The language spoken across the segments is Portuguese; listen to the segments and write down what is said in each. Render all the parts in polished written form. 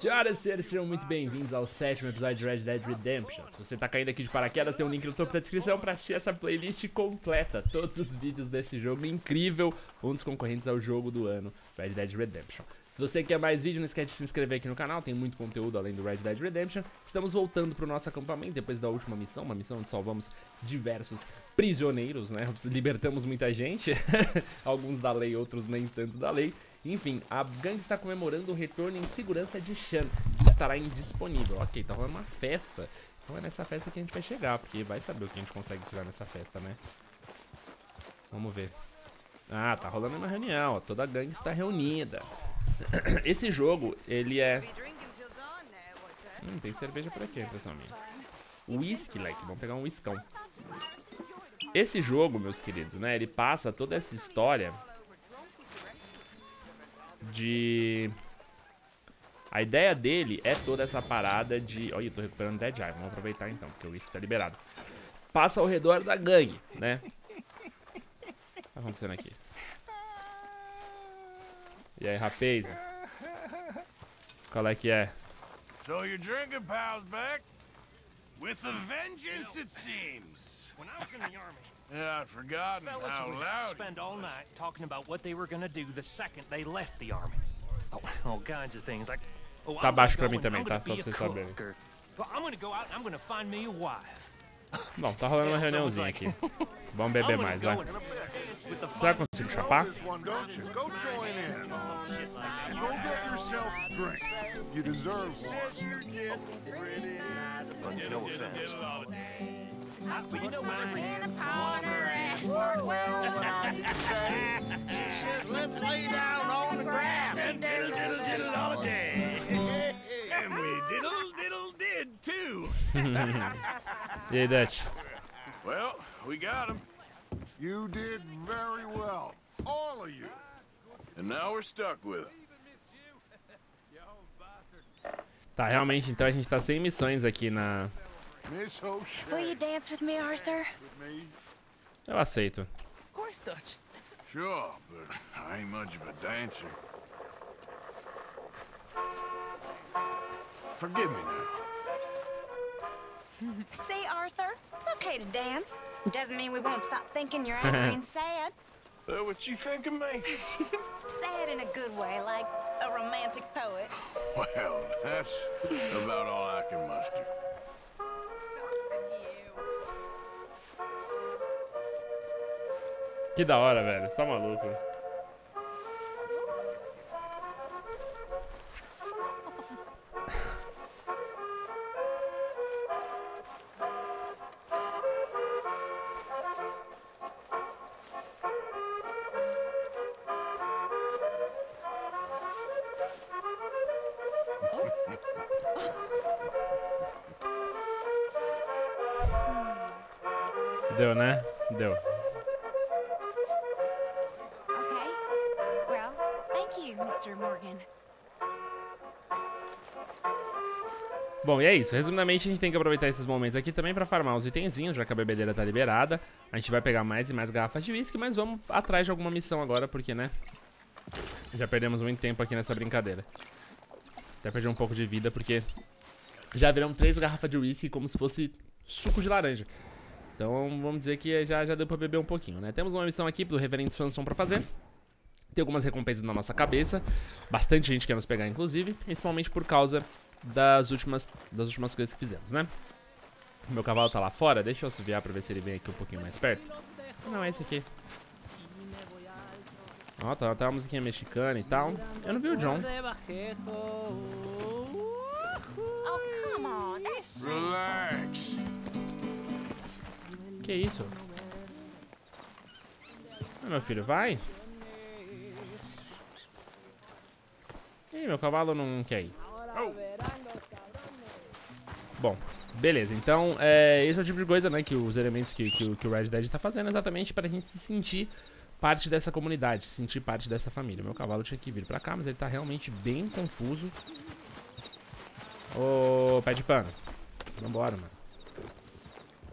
Senhoras e senhores, sejam muito bem-vindos ao 7º episódio de Red Dead Redemption. Se você tá caindo aqui de paraquedas, tem um link no topo da descrição pra assistir essa playlist completa. Todos os vídeos desse jogo incrível, um dos concorrentes ao jogo do ano, Red Dead Redemption. Se você quer mais vídeo, não esquece de se inscrever aqui no canal, tem muito conteúdo além do Red Dead Redemption. Estamos voltando pro nosso acampamento depois da última missão, uma missão onde salvamos diversos prisioneiros, né? Libertamos muita gente, alguns da lei, outros nem tanto da lei. Enfim, a gangue está comemorando o retorno em segurança de Shan, que estará indisponível. Ok, tá rolando uma festa. Então é nessa festa que a gente vai chegar, porque vai saber o que a gente consegue tirar nessa festa, né? Vamos ver. Ah, tá rolando uma reunião, ó. Toda a gangue está reunida. Esse jogo, ele é... tem cerveja por aqui, pessoal. Whisky, like, vamos pegar um whiskão. Esse jogo, meus queridos, né, ele passa toda essa história... A ideia dele é toda essa parada de... Olha, eu tô recuperando Dead Eye, vamos aproveitar então, porque o whisky tá liberado. Passa ao redor da gangue, né? O que tá acontecendo aqui? E aí, rapaz? Qual é que é? So you're drinking, pals, back? With a vengeance, it seems. When I was in the army... Yeah, I'd forgotten how loud. Spend all night talking about what they were gonna do the second they left the army. All kinds of things like, oh, I'm gonna go and I'm gonna be a cook, or I'm gonna go out and I'm gonna find me a wife. Não, tá rolando uma reuniãozinha aqui. Vamos beber mais, vai. Será que eu consigo chapar? Yeah, Dutch. Well, we got him. You did very well, all of you. And now we're stuck with him. Tá, realmente, então a gente tá sem missões aqui na... Will you dance with me, Arthur? Eu aceito. Of course, Dutch. Sure, but I ain't much of a dancer. Forgive me now. See, Arthur, it's okay to dance. Doesn't mean we won't stop thinking you're angry and sad. So what you think of me? Sad in a good way, like a romantic poet. Well, that's about all I can muster. Que da hora, velho. Você tá maluco. Deu, né? Deu. Mr. Morgan. Bom, e é isso. Resumidamente, a gente tem que aproveitar esses momentos aqui também pra farmar os itenzinhos, já que a bebedeira tá liberada. A gente vai pegar mais e mais garrafas de whisky, mas vamos atrás de alguma missão agora, porque, né? Já perdemos muito tempo aqui nessa brincadeira. Até perdi um pouco de vida, porque já viram 3 garrafas de whisky como se fosse suco de laranja. Então, vamos dizer que já deu pra beber um pouquinho, né? Temos uma missão aqui do Reverend Swanson pra fazer. Tem algumas recompensas na nossa cabeça. Bastante gente quer nos pegar, inclusive. Principalmente por causa das últimas coisas que fizemos, né? O meu cavalo tá lá fora. Deixa eu assoviar pra ver se ele vem aqui um pouquinho mais perto. Não, é esse aqui. Ó, tá uma musiquinha mexicana e tal. Eu não vi o John. Relax. Que isso? Meu filho, vai. Ih, meu cavalo não quer ir. Bom, beleza. Então, esse é o tipo de coisa, né, que os elementos que o Red Dead tá fazendo exatamente pra gente se sentir parte dessa comunidade, se sentir parte dessa família. Meu cavalo tinha que vir pra cá, mas ele tá realmente bem confuso. Ô, pé de pano. Vambora, mano.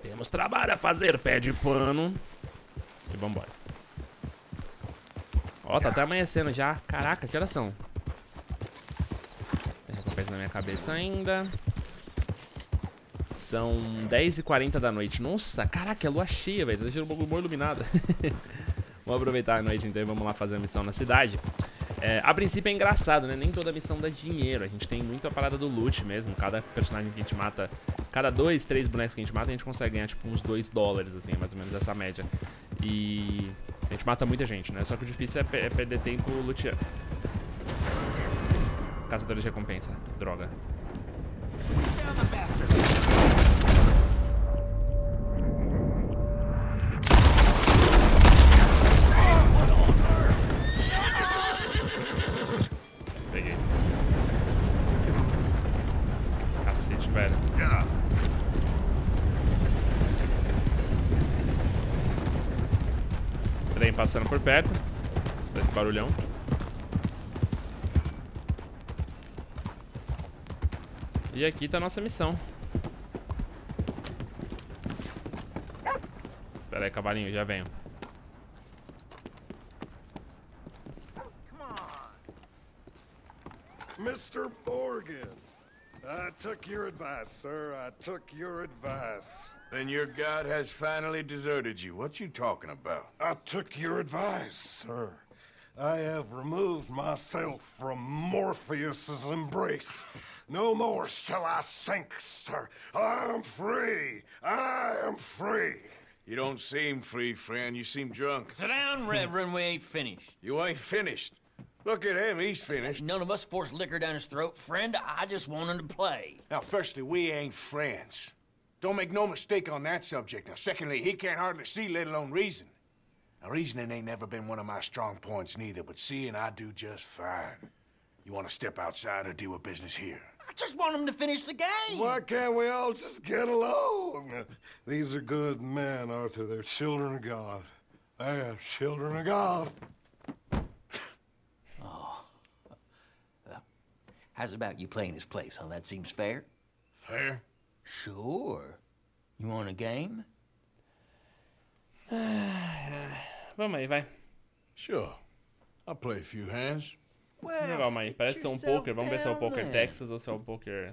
Temos trabalho a fazer, pé de pano. E vambora. Ó, tá até amanhecendo já. Caraca, que horas são? coisa na minha cabeça ainda. São 10h40 da noite. Nossa, caraca, é lua cheia, velho. Tá deixando o bagulho bom iluminado. Vamos aproveitar a noite, então, e vamos lá fazer a missão na cidade. É, a princípio é engraçado, né? Nem toda missão dá dinheiro. A gente tem muito a parada do loot mesmo. Cada personagem que a gente mata, cada 2, 3 bonecos que a gente mata, a gente consegue ganhar, tipo, uns $2, assim, mais ou menos essa média. E a gente mata muita gente, né? Só que o difícil é perder tempo luteando. Caçadores de recompensa. Droga. Peguei. Cacete, velho. Trem passando por perto. Dá esse barulhão. E aqui tá a nossa missão. Espera aí, cavalinho, já venho. Mr. Morgan, I took your advice, sir. I took your advice. Then your god has finally deserted you. What you talking about? I took your advice, sir. I have removed myself from Morpheus's embrace. No more shall I sink, sir. I am free. I am free. You don't seem free, friend. You seem drunk. Sit down, Reverend. We ain't finished. You ain't finished. Look at him. He's finished. None of us forced liquor down his throat. Friend, I just want him to play. Now, firstly, we ain't friends. Don't make no mistake on that subject. Now, secondly, he can't hardly see, let alone reason. Now, reasoning ain't never been one of my strong points neither, but seeing I do just fine. You want to step outside or do a business here? I just want him to finish the game. Why can't we all just get along? These are good men, Arthur. They're children of God. They're children of God. Oh. Well, how's about you playing his place, huh? That seems fair. Fair? Sure. You want a game? Vamos aí, vai. Sure. I'll play a few hands. Legal, mãe. Parece ser um poker. Vamos ver se é o poker Texas ou se é o poker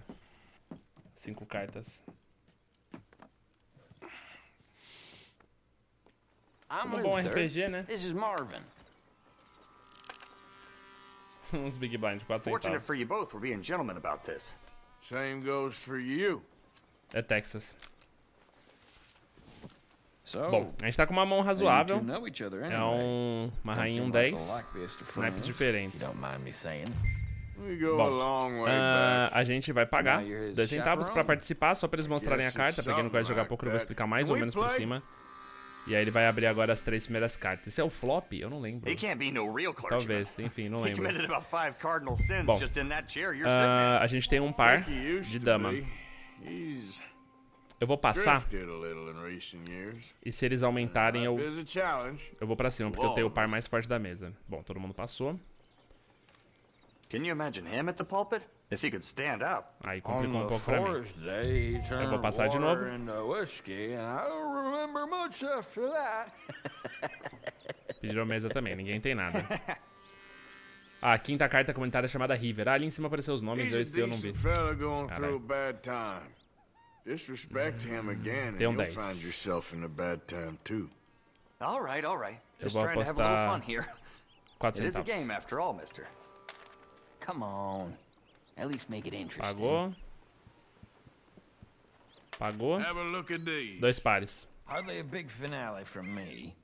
5 cartas. Um bom RPG, né? This is Marvin. Uns big blind de 4 centavos. Fortunate for you both, we're being gentlemen about this. Same goes for you. É Texas. Bom, a gente tá com uma mão razoável. É uma rainha e um 10. Snipes diferentes. Bom, a gente vai pagar 2 centavos pra participar, só pra eles mostrarem a carta. Pra quem não gosta de jogar poker, eu vou explicar mais ou menos por cima. E aí ele vai abrir agora as 3 primeiras cartas. Isso é o flop? Eu não lembro. Talvez, enfim, não lembro. Bom, a gente tem um par de dama. Eu vou passar, e se eles aumentarem, eu vou pra cima, porque eu tenho o par mais forte da mesa. Bom, todo mundo passou. Aí complicou um pouco pra mim. Eu vou passar de novo. Pediram mesa também, ninguém tem nada. A 5ª carta comentária é chamada River. Ah, ali em cima apareceu os nomes, eu não vi. Caralho. Disrespect him again, and you'll find yourself in a bad time too. All right, all right. Just trying to have a little fun here. It is a game after all, mister. Come on. At least make it interesting. Pagou. Pagou. Have a look at these. 2 pares. Hardly a big finale from me.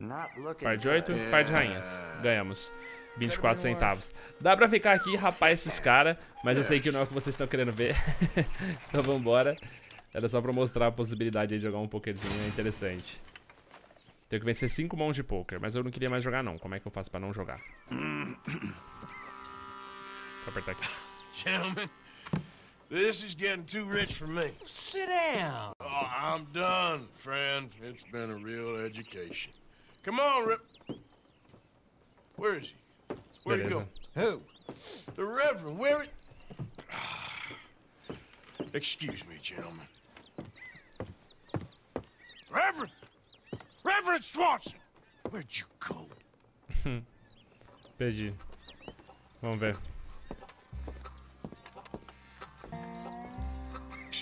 Not looking. Par de 8, par de rainhas. Ganhamos. 24 centavos. Dá pra ficar aqui, rapaz, esses caras, mas eu sei que não é o que vocês estão querendo ver. Então vambora. Era só pra mostrar a possibilidade de jogar um pokerzinho interessante. Tenho que vencer 5 mãos de poker, mas eu não queria mais jogar não. Como é que eu faço pra não jogar? Vou apertar aqui. Gentlemen, this is getting too rich for me. Sit down. Oh, I'm done, friend. It's been a real education. Come on, Rip. Where is he? Where'd he go? Who? The Reverend, where it? Excuse me, gentlemen. Reverend! Reverend Swanson! Where'd you go? Perdi. Vamos ver.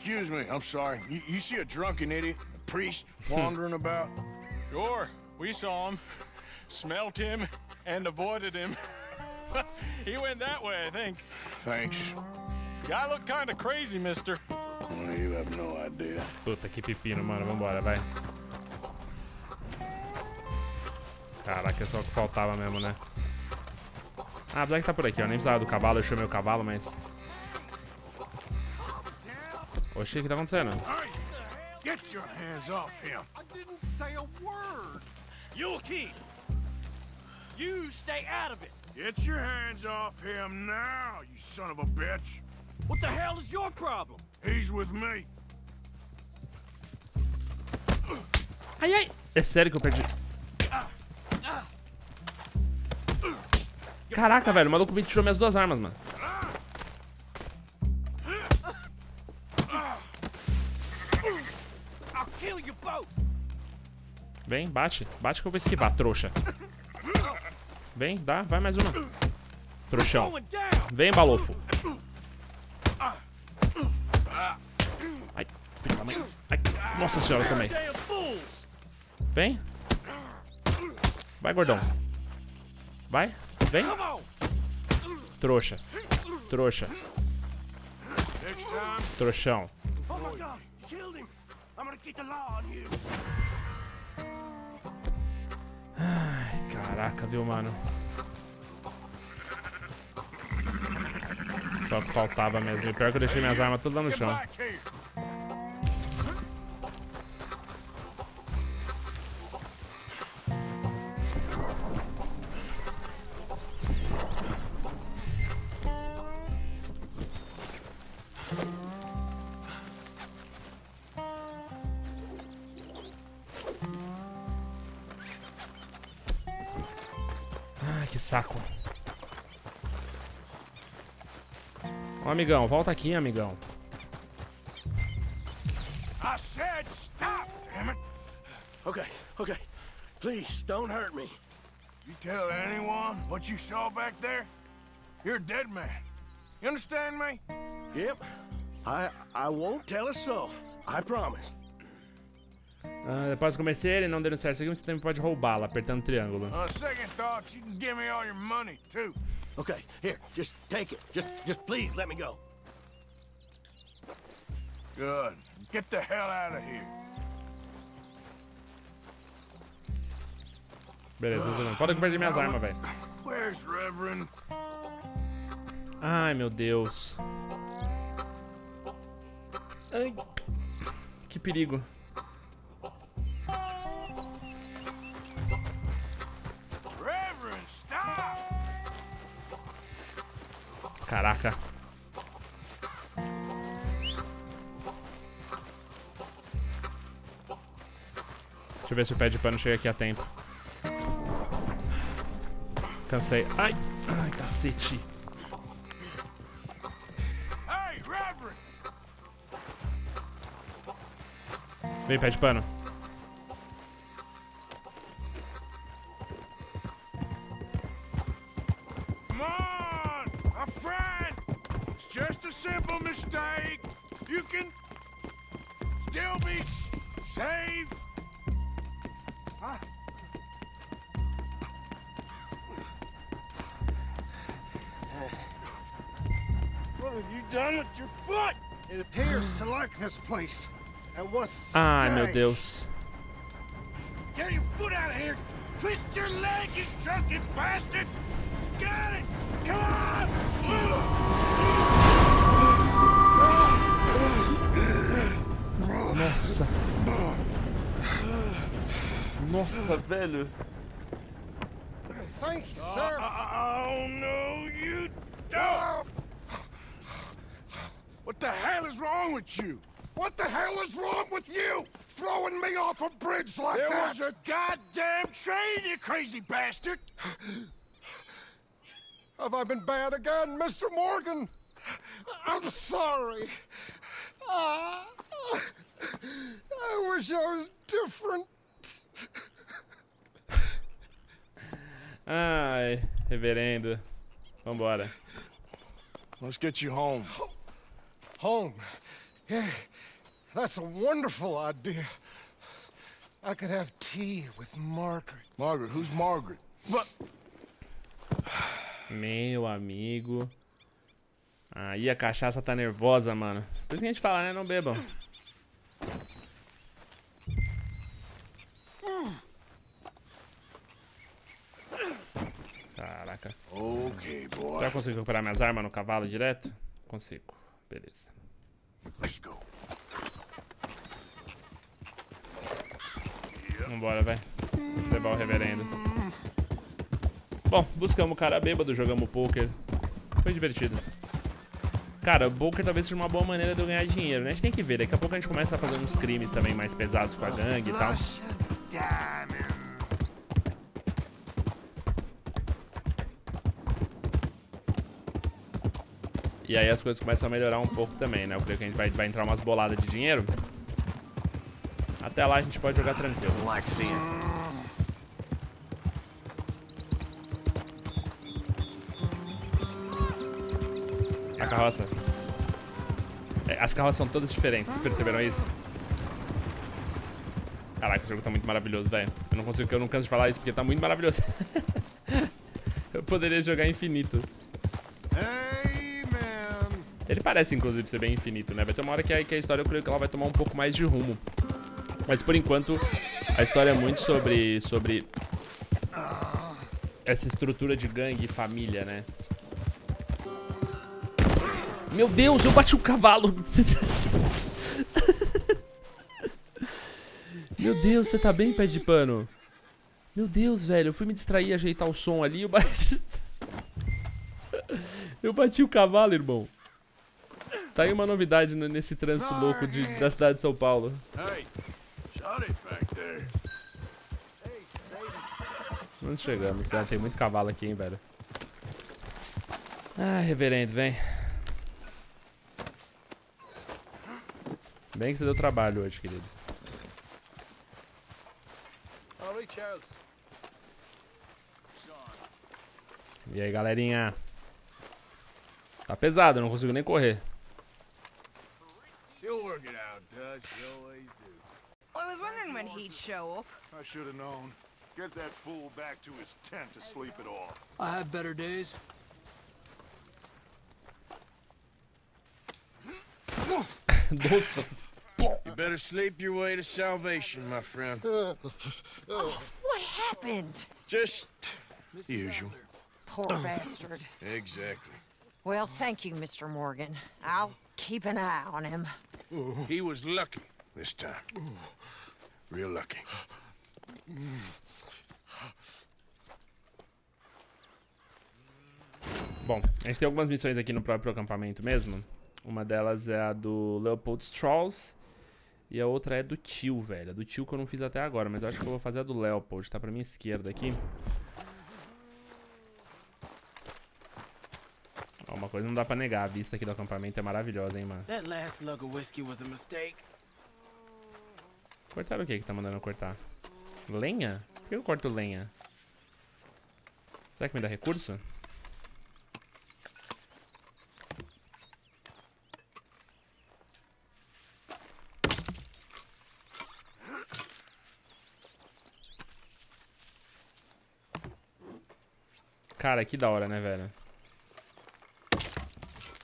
Excuse me, I'm sorry. You see a drunken idiot, a priest, wandering about? Sure, we saw him, smelt him, and avoided him. He went that way, I think. Thanks. Guy looked kind of crazy, mister. Well, you have no idea. Puta que pepino, mano. Vambora, vai. Caraca, é só o que faltava mesmo, né? Ah, Black tá por aqui, ó. Nem precisava do cavalo, eu chamei o cavalo, mas... Oxi, o que tá acontecendo? Get your hands off him. I didn't say a word. You'll keep. You stay out of it. Get your hands off him now, you son of a bitch. What the hell is your problem? He's with me. Ai, ai. É sério que eu perdi. Caraca, velho, o maluco me tirou minhas duas armas, mano. Vem, bate. Bate que eu vou esquivar, trouxa. Vem, dá. Vai mais uma. Trouxão. Vem, balofo. Ai, filho da mãe. Ai. Nossa senhora, também. Vem. Vai, gordão. Vai. Vem. Trouxa. Trouxa. Trouxão. Ai, caraca, viu, mano? Só que faltava mesmo. E pior que eu deixei minhas armas tudo lá no chão. Saco. Ó, amigão, volta aqui, amigão. I said stop, damn it. Okay. Please don't hurt me. You tell anyone what you saw back there? You're a dead man. You understand me? Yep. I won't tell a soul. I promise. Depois de começar e não denunciar isso aqui, você também pode roubá-la, apertando o triângulo. Second thoughts, you can give me all your money too. Okay, here, just take it. Just please let me go. Good. Get the hell out of here. Beleza, não pode perder minhas armas, velho. Where's Reverend? Ai, meu Deus. Ai. Que perigo. Caraca. Deixa eu ver se o pé de pano chega aqui a tempo. Cansei. Ai, ai, cacete. Vem, pé de pano. Ai, meu Deus. Nossa. Nossa, velho. Thank you, sir. Oh, no, you don't. What the hell is wrong with you? What the hell is wrong with you? Throwing me off a bridge like that? There was a goddamn train, you crazy bastard! Have I been bad again, Mr. Morgan? I'm sorry. I wish I was different. Ai, reverendo. Vambora. Let's get you home. Home? Yeah, that's a wonderful idea. I could have tea with Margaret. Margaret? Who's Margaret? What? Meu amigo. Aí a cachaça tá nervosa, mano. Por isso que a gente fala, né? Não bebam. Caraca. Okay, boy. Será que eu consigo recuperar minhas armas no cavalo direto? Consigo. Beleza. Let's go. Vambora, velho. Levar o reverendo. Bom, buscamos o cara bêbado, jogamos poker. Foi divertido. Cara, o poker talvez seja uma boa maneira de eu ganhar dinheiro, né? A gente tem que ver, daqui a pouco a gente começa a fazer uns crimes também mais pesados com a gangue e tal. E aí as coisas começam a melhorar um pouco também, né? Eu creio que a gente vai entrar umas boladas de dinheiro. Até lá a gente pode jogar tranquilo. A carroça. As carroças são todas diferentes, vocês perceberam isso? Caraca, o jogo tá muito maravilhoso, velho. Eu não canso de falar isso porque tá muito maravilhoso. Eu poderia jogar infinito. Ele parece, inclusive, ser bem infinito, né? Vai ter uma hora que a história, eu creio que ela vai tomar um pouco mais de rumo. Mas, por enquanto, a história é muito sobre essa estrutura de gangue e família, né? Meu Deus, eu bati o cavalo! Meu Deus, você tá bem, pé de pano? Meu Deus, velho, eu fui me distrair, ajeitar o som ali, eu bati o cavalo, irmão. Tá aí uma novidade nesse trânsito louco da cidade de São Paulo. Não chegamos, já tem muito cavalo aqui, hein, velho. Ah, reverendo, vem. Bem que você deu trabalho hoje, querido. E aí, galerinha? Tá pesado, eu não consigo nem correr. Nossa. You better sleep your way to salvation, my friend. Oh, what happened? Just the usual. Poor bastard. Exactly. Well, thank you, Mr. Morgan. I'll keep an eye on him. He was lucky this time. Real lucky. Bom, a gente tem algumas missões aqui no próprio acampamento mesmo. Uma delas é a do Leopold Strauss. E a outra é do tio, velho. A do tio que eu não fiz até agora, mas eu acho que eu vou fazer a do Leopold. Tá pra minha esquerda aqui. Ó, uma coisa não dá pra negar. A vista aqui do acampamento é maravilhosa, hein, mano. Cortaram o que tá mandando eu cortar? Lenha? Por que eu corto lenha? Será que me dá recurso? Cara, que da hora, né, velho?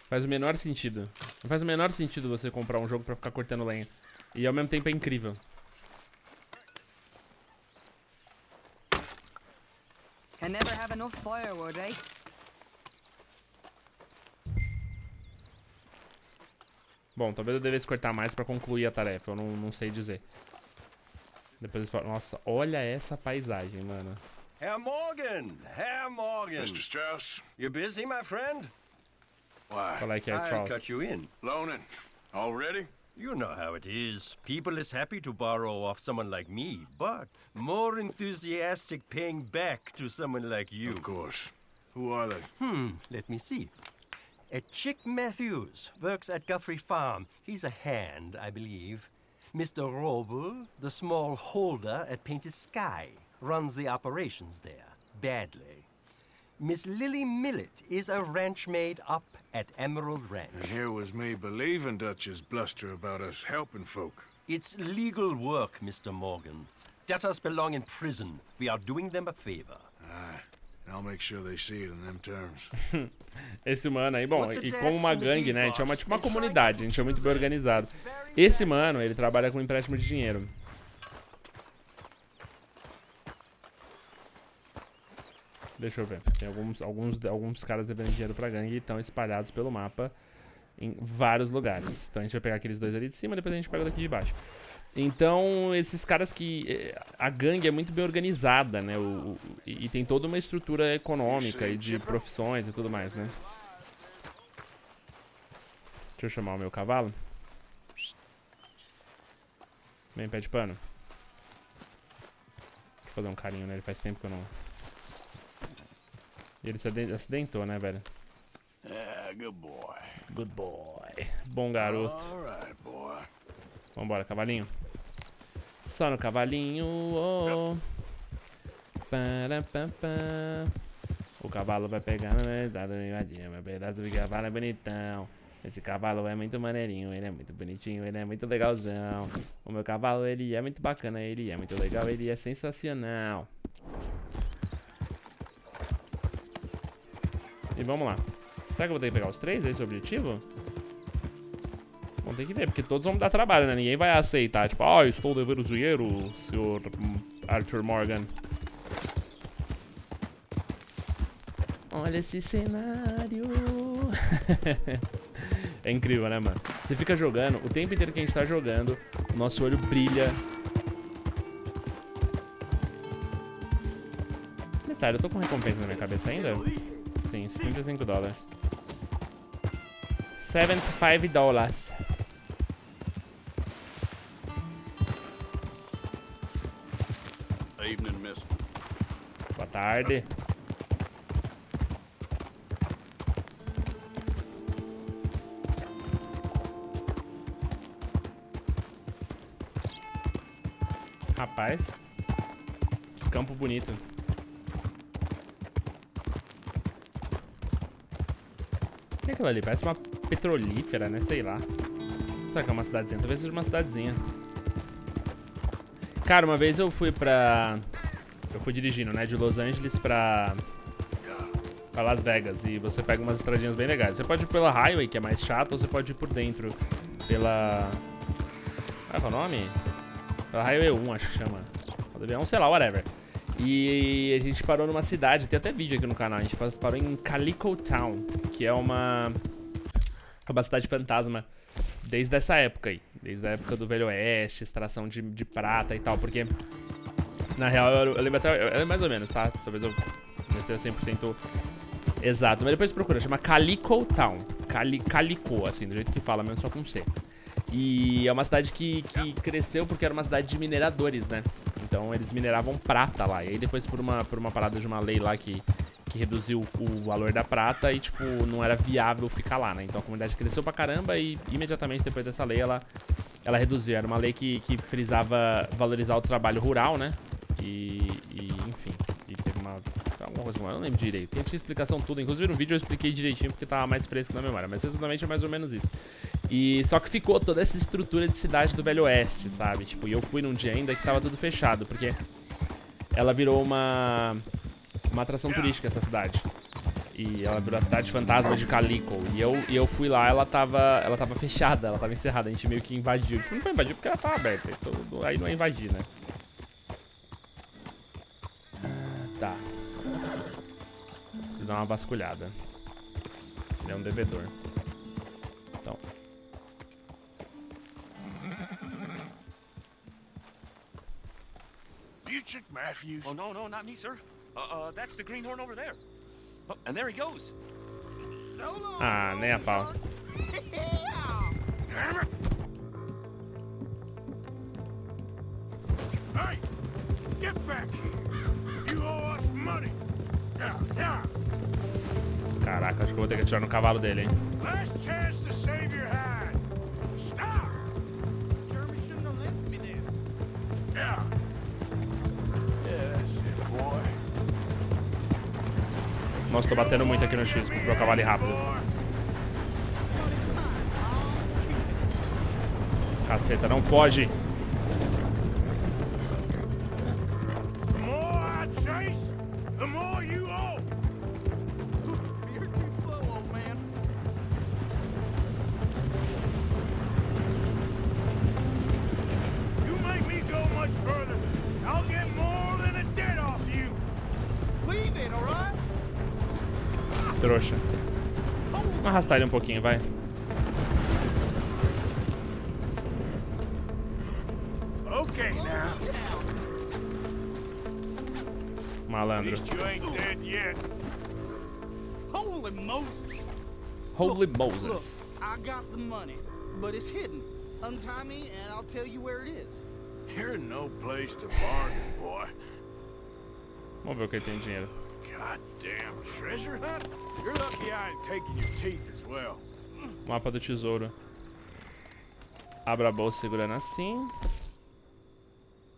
Faz o menor sentido. Não faz o menor sentido você comprar um jogo pra ficar cortando lenha. E ao mesmo tempo é incrível. I never have enough firewood, eh? Bom, talvez eu devesse cortar mais pra concluir a tarefa. Eu não sei dizer. Depois eu... Nossa, olha essa paisagem, mano. Herr Morgan! Herr Morgan! Mr. Strauss? You busy, my friend? Why? I cut you in. Loaning. Already? You know how it is. People is happy to borrow off someone like me, but more enthusiastic paying back to someone like you. Of course. Who are they? Let me see. A Chick Matthews works at Guthrie Farm. He's a hand, I believe. Mr. Roble, the small holder at Painted Sky. Runs the operations there. Badly. Miss Lily Millet is a ranch maid up at Emerald Ranch. And here was me believing Dutch's bluster about us helping folk. It's legal work, Mr. Morgan. Debtors belong in prison. We are doing them a favor. Ah. I'll make sure they see it in them terms. Esse mano aí, bom, e como uma gangue, né? A gente é uma, tipo uma comunidade, a gente é muito bem organizado. Esse mano, ele trabalha com empréstimo de dinheiro. Deixa eu ver. Tem alguns caras devendo dinheiro pra gangue e estão espalhados pelo mapa em vários lugares. Então a gente vai pegar aqueles dois ali de cima, depois a gente pega daqui de baixo. Então, esses caras que... A gangue é muito bem organizada, né? E tem toda uma estrutura econômica e de profissões e tudo mais, né? Deixa eu chamar o meu cavalo. Vem, pé de pano. Deixa eu fazer um carinho nele, faz tempo que eu não... Ele se acidentou, né, velho? Good boy. Good boy. Bom garoto. Vambora, cavalinho. Só no cavalinho. Oh. O cavalo vai pegar na verdade, meu pedaço de cavalo é bonitão. Esse cavalo é muito maneirinho, ele é muito bonitinho, ele é muito legalzão. O meu cavalo, ele é muito bacana, ele é muito legal, ele é sensacional. E vamos lá. Será que eu vou ter que pegar os três? É esse o objetivo? Bom, tem que ver, porque todos vão me dar trabalho, né? Ninguém vai aceitar, tipo, ah, estou devendo dinheiro, senhor Arthur Morgan. Olha esse cenário. É incrível, né, mano? Você fica jogando, o tempo inteiro que a gente tá jogando, o nosso olho brilha. Detalhe, eu tô com recompensa na minha cabeça ainda? Sim, $75. $75. Boa tarde. Rapaz, que campo bonito. O que é aquilo ali? Parece uma petrolífera, né? Sei lá. Será que é uma cidadezinha? Talvez seja uma cidadezinha. Cara, uma vez eu fui pra... Eu fui dirigindo, né? De Los Angeles pra Las Vegas. E você pega umas estradinhas bem legais. Você pode ir pela highway, que é mais chata, ou você pode ir por dentro. Pela... Qual é o nome? Pela Highway 1, acho que chama. Rodovia 1, sei lá, whatever. E a gente parou numa cidade, tem até vídeo aqui no canal. A gente parou em Calico Town, que é uma cidade fantasma desde essa época aí. Desde a época do Velho Oeste, extração de prata e tal, porque... Na real, eu lembro até... Eu lembro mais ou menos, tá? Talvez eu não esteja 100% exato. Mas depois procura, chama Calico Town. Calico, assim, do jeito que fala, mesmo só com C. E é uma cidade que cresceu porque era uma cidade de mineradores, né? Então eles mineravam prata lá. E aí depois por uma parada de uma lei lá que reduziu o valor da prata e, tipo, não era viável ficar lá, né? Então a comunidade cresceu pra caramba e imediatamente depois dessa lei ela reduziu. Era uma lei que frisava valorizar o trabalho rural, né? E enfim, e teve alguma coisa, eu não lembro direito. Tem a explicação tudo, inclusive no vídeo eu expliquei direitinho porque tava mais fresco na memória, mas exatamente é mais ou menos isso. E só que ficou toda essa estrutura de cidade do Velho Oeste, sabe? Tipo, e eu fui num dia ainda que tava tudo fechado, porque ela virou uma atração turística, essa cidade. E ela virou a cidade fantasma de Calico. E eu fui lá, ela tava fechada, ela tava encerrada, a gente meio que invadiu. Tipo, não foi invadir porque ela tava aberta, então, aí não é invadir, né? Tá. Preciso dar uma vasculhada. Ele é um devedor. Então. You check Matthews? Oh no, not me, sir. That's the greenhorn over there. Oh, and there he goes. Ah, nem a pau. Hey, get back here. Caraca, acho que eu vou ter que atirar no cavalo dele, hein? Nossa, tô batendo muito aqui no X, porque eu cavalo rápido. Caceta, não foge. Trouxa. Vamos arrastar ele um pouquinho, vai. Malandro. Holy Moses. Holy Moses. I got the money, but it's hidden. Untie me and I'll tell you where it is. You're no place to bargain, boy. Vamos ver o que ele tem de dinheiro. Goddamn treasure hunt? You're lucky I ain't taking your teeth as well. Mapa do tesouro. Abra a bolsa segurando assim.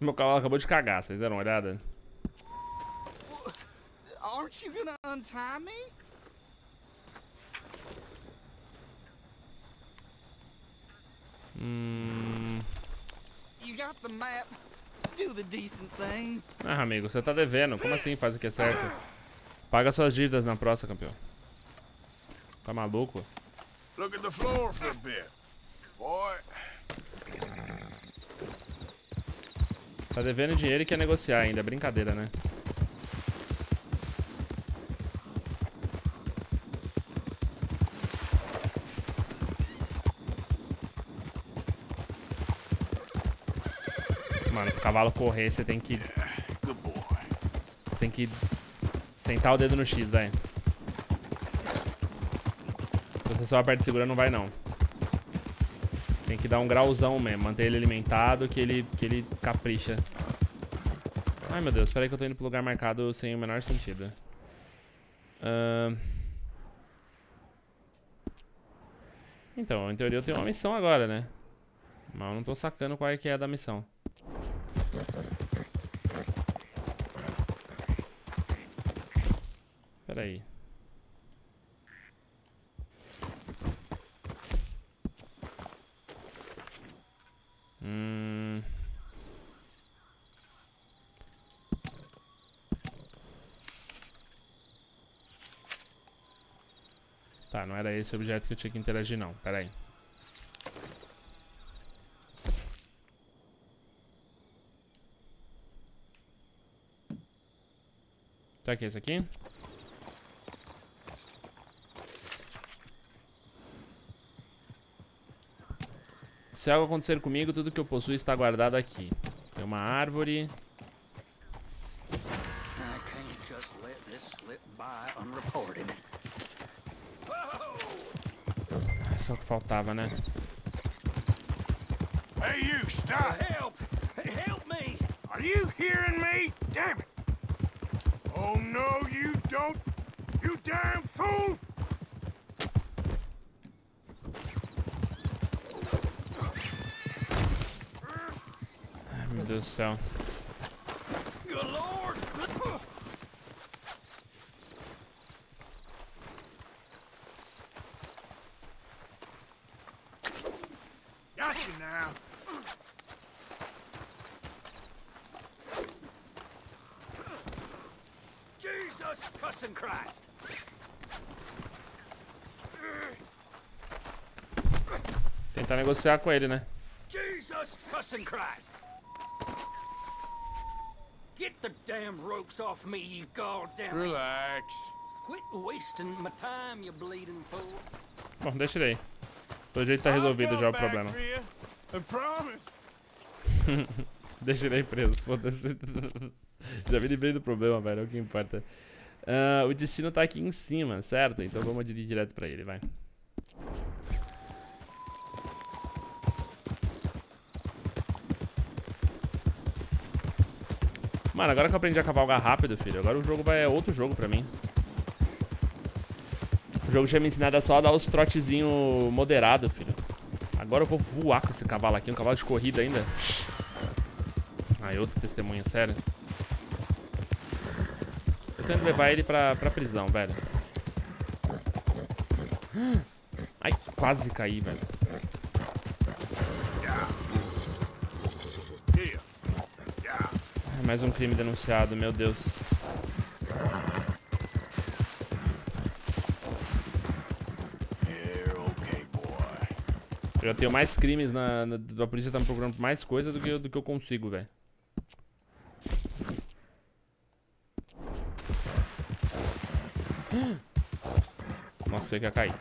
Meu cavalo acabou de cagar, vocês deram uma olhada? Aren't you gonna untie me? You got the map. Do the decent thing. Ah, amigo, você tá devendo. Como assim faz o que é certo? Paga suas dívidas na próxima, campeão. Tá maluco? Look at the floor for a bit. Boy. Tá devendo dinheiro e quer negociar ainda. É brincadeira, né? Mano, pro cavalo correr, você tem que... Tem que sentar o dedo no X, velho. Se você só aperta e segura, não vai, não. Tem que dar um grauzão mesmo. Manter ele alimentado, que ele capricha. Ai, meu Deus. Espera aí que eu tô indo pro lugar marcado sem o menor sentido. Então, em teoria eu tenho uma missão agora, né? Mas eu não tô sacando qual é que é a da missão. Espera aí. Tá, não era esse o objeto que eu tinha que interagir, não. Espera aí. Será que é esse aqui? Se algo acontecer comigo, tudo que eu possuo está guardado aqui. Tem uma árvore. Só que faltava, né? Hey, you, stop! Help! Help me! Are you hearing me? Damn it! Oh no, you don't! You damn fool! Ai, meu Deus do céu. Good Lord! Got you now. Tentar negociar com ele, né? Jesus cussing Christ. Get the damn ropes off me, you goddamn. Relax. Quit wasting my time, you bleeding fool. Bom, deixa ele aí. Do jeito tá resolvido já o problema. Deixa ele aí preso, foda-se. Já me livrei do problema, velho, é o que importa. O destino tá aqui em cima, certo? Então vamos dirigir direto pra ele, vai. Mano, agora que eu aprendi a cavalgar rápido, filho, agora o jogo vai é outro jogo pra mim. O jogo tinha me ensinado a só dar os trotezinhos moderado, filho. Agora eu vou voar com esse cavalo aqui, um cavalo de corrida ainda. Ai, outro testemunho, sério. Tentando levar ele pra prisão, velho. Ai, quase caí, velho. Ai, mais um crime denunciado, meu Deus. Eu já tenho mais crimes, a polícia tá me procurando por mais coisa do que eu consigo, velho. Nossa, peguei a cair.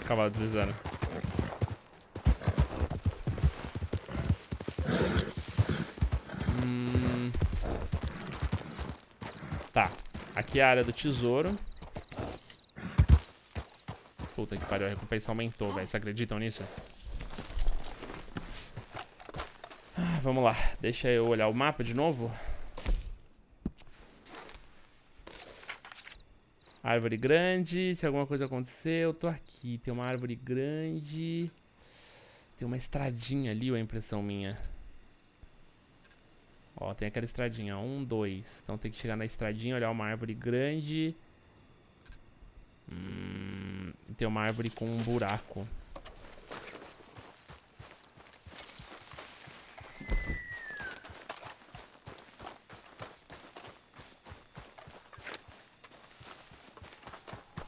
Acabado deslizando. Tá, aqui é a área do tesouro. Puta que pariu, a recompensa aumentou, velho. Vocês acreditam nisso? Ah, vamos lá, deixa eu olhar o mapa de novo. Árvore grande, se alguma coisa aconteceu, eu tô aqui. Tem uma árvore grande. Tem uma estradinha ali, ou é impressão minha? Ó, tem aquela estradinha, 1, 2. Então tem que chegar na estradinha, olhar uma árvore grande. Tem uma árvore com um buraco.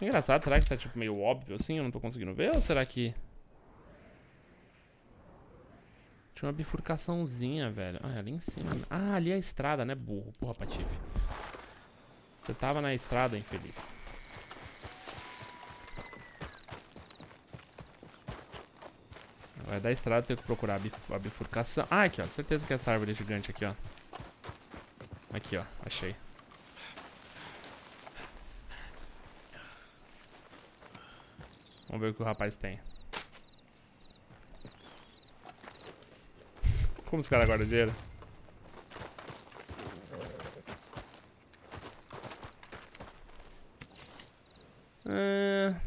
Engraçado, será que tá tipo meio óbvio assim? Eu não tô conseguindo ver, ou será que... Tinha uma bifurcaçãozinha, velho. Ah, ali em cima. Ah, ali é a estrada, né, burro? Porra, patife. Você tava na estrada, infeliz. Agora da estrada eu tenho que procurar a bifurcação. Ah, aqui, ó. Certeza que é essa árvore gigante aqui, ó. Aqui, ó. Achei. Vamos ver o que o rapaz tem. Como os caras guardam dinheiro?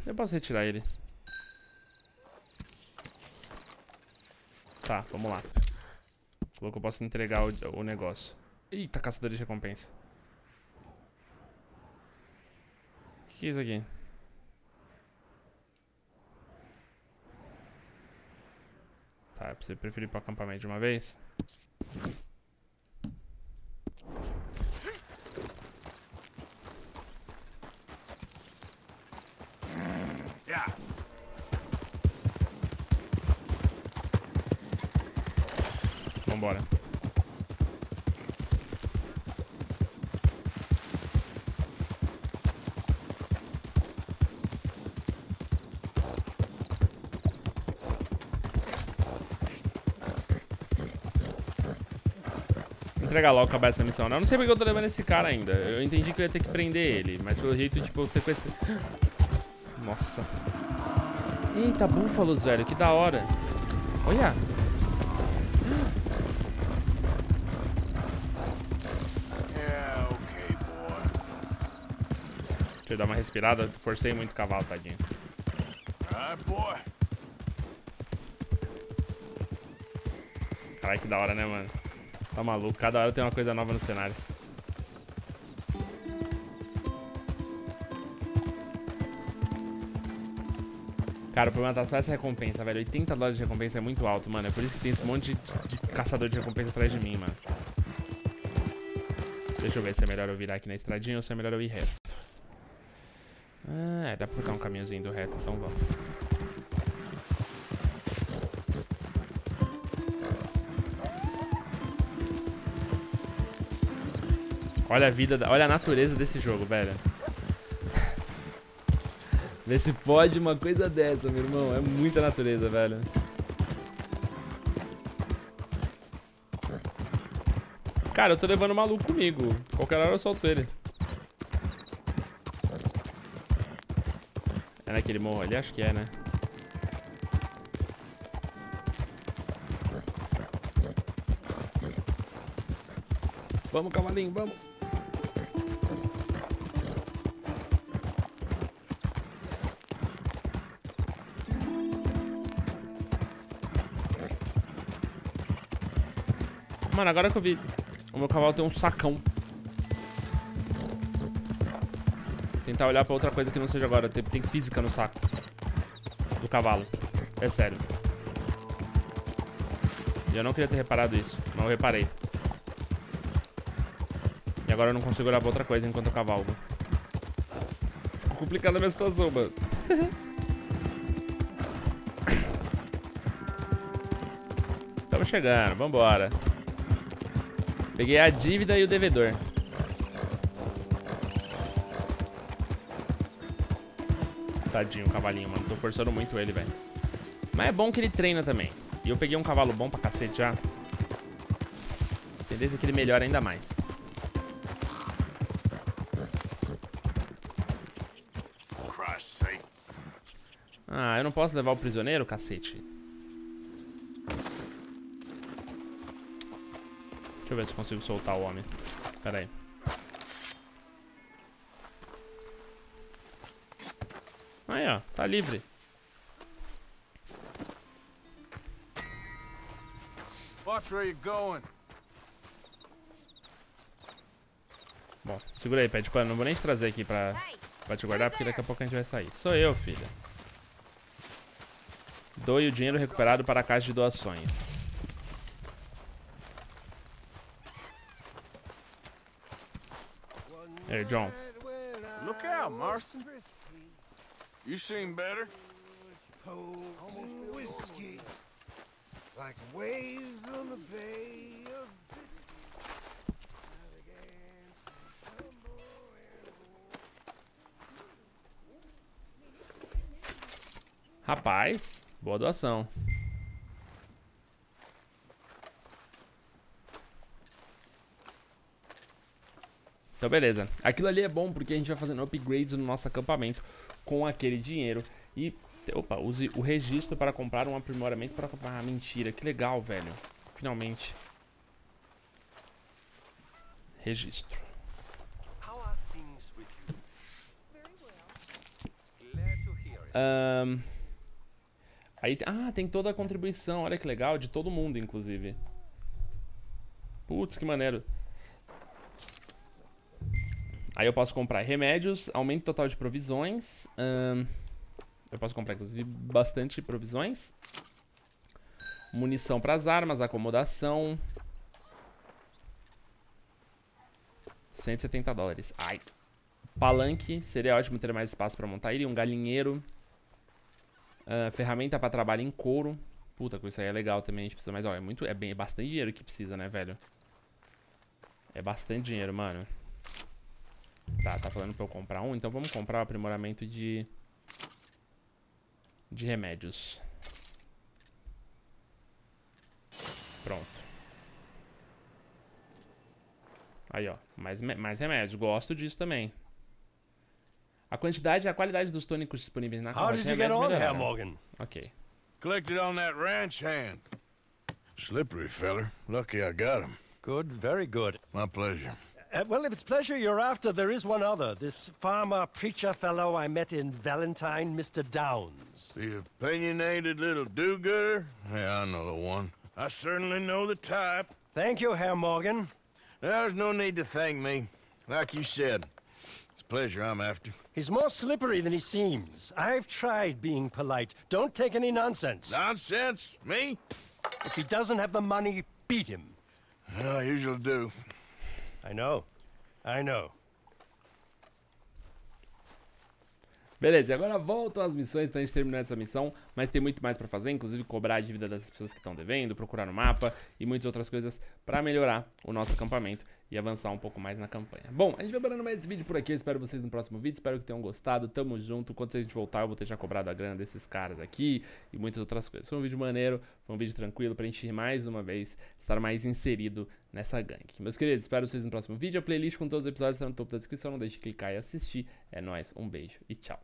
Eu posso retirar ele. Tá, vamos lá. Falou que eu posso entregar o negócio. Eita, caçador de recompensa. O que é isso aqui? Tá, você prefere ir pro acampamento de uma vez? Vambora. Entregar logo, acabar essa missão. Não sei porque eu tô levando esse cara ainda. Eu entendi que eu ia ter que prender ele, mas pelo jeito, tipo, eu sequestrei. Nossa. Eita, búfalos, velho. Que da hora. Olha. Deixa eu dar uma respirada. Forcei muito o cavalo, tadinho. Caralho, que da hora, né, mano? Tá maluco, cada hora tem uma coisa nova no cenário. Cara, o problema tá só essa recompensa, velho. $80 de recompensa é muito alto, mano. É por isso que tem esse monte de caçador de recompensa atrás de mim, mano. Deixa eu ver se é melhor eu virar aqui na estradinha ou se é melhor eu ir reto. Ah, é, dá pra dar um caminhozinho do reto, então vamos. Olha a vida, olha a natureza desse jogo, velho. Vê se pode uma coisa dessa, meu irmão. É muita natureza, velho. Cara, eu tô levando o maluco comigo. Qualquer hora eu solto ele. É naquele morro ali? Acho que é, né? Vamos, cavalinho, vamos. Mano, agora que eu vi, o meu cavalo tem um sacão. tentar olhar pra outra coisa que não seja agora. Tem física no saco do cavalo. É sério. E eu não queria ter reparado isso, mas eu reparei. E agora eu não consigo olhar pra outra coisa enquanto eu cavalgo. Ficou complicada a minha situação, mano. Estamos chegando, vambora. Peguei a dívida e o devedor. Tadinho o cavalinho, mano. Tô forçando muito ele, velho. Mas é bom que ele treina também. E eu peguei um cavalo bom pra cacete já. Tendência que ele melhora ainda mais. Ah, eu não posso levar o prisioneiro, cacete. Deixa eu ver se consigo soltar o homem. Pera aí. Aí, ó. Tá livre. Bom, segura aí, pé de pano. Não vou nem te trazer aqui pra te guardar, porque daqui a pouco a gente vai sair. Sou eu, filha. Doe o dinheiro recuperado para a caixa de doações. Ei, John. Look out, Marston. You seem better. Like waves on the bay of Rapaz, boa doação. Então beleza. Aquilo ali é bom porque a gente vai fazendo upgrades no nosso acampamento com aquele dinheiro e... Opa, use o registro para comprar um aprimoramento para comprar... Ah, mentira, que legal, velho. Finalmente. Registro. Aí, ah, tem toda a contribuição, olha que legal, de todo mundo, inclusive. Putz, que maneiro. Aí eu posso comprar remédios, aumento total de provisões. Eu posso comprar, inclusive, bastante provisões. Munição para as armas, acomodação. 170 dólares. Ai. Palanque. Seria ótimo ter mais espaço para montar ele. Um galinheiro. Ferramenta para trabalho em couro. Puta, com isso aí é legal também. A gente precisa mais. Ó, é bastante dinheiro que precisa, né, velho? É bastante dinheiro, mano. Tá falando para eu comprar um. Então vamos comprar o aprimoramento de remédios. Pronto. Aí, ó. Mais remédios. Gosto disso também. A quantidade e a qualidade dos tônicos disponíveis na caixa de remédios melhoraram. Ok. Collected on that ranch hand. Slippery feller. Lucky I got him. Good, very good. My pleasure. Well, if it's pleasure you're after, there is one other. This farmer preacher fellow I met in Valentine, Mr. Downs. The opinionated little do-gooder? Yeah, I know the one. I certainly know the type. Thank you, Herr Morgan. There's no need to thank me. Like you said, it's pleasure I'm after. He's more slippery than he seems. I've tried being polite. Don't take any nonsense. Nonsense? Me? If he doesn't have the money, beat him. Well, I usually do. I know. Beleza, agora voltam às missões. Então a gente terminou essa missão, mas tem muito mais pra fazer, inclusive cobrar a dívida das pessoas que estão devendo, procurar no mapa e muitas outras coisas pra melhorar o nosso acampamento e avançar um pouco mais na campanha. Bom, a gente vai parando mais esse vídeo por aqui. Eu espero vocês no próximo vídeo, espero que tenham gostado. Tamo junto, quando a gente voltar eu vou ter já cobrado a grana desses caras aqui e muitas outras coisas. Foi um vídeo maneiro, foi um vídeo tranquilo pra gente mais uma vez estar mais inserido nessa gangue. Meus queridos, espero vocês no próximo vídeo. A playlist com todos os episódios está no topo da descrição, não deixe de clicar e assistir. É nóis, um beijo e tchau.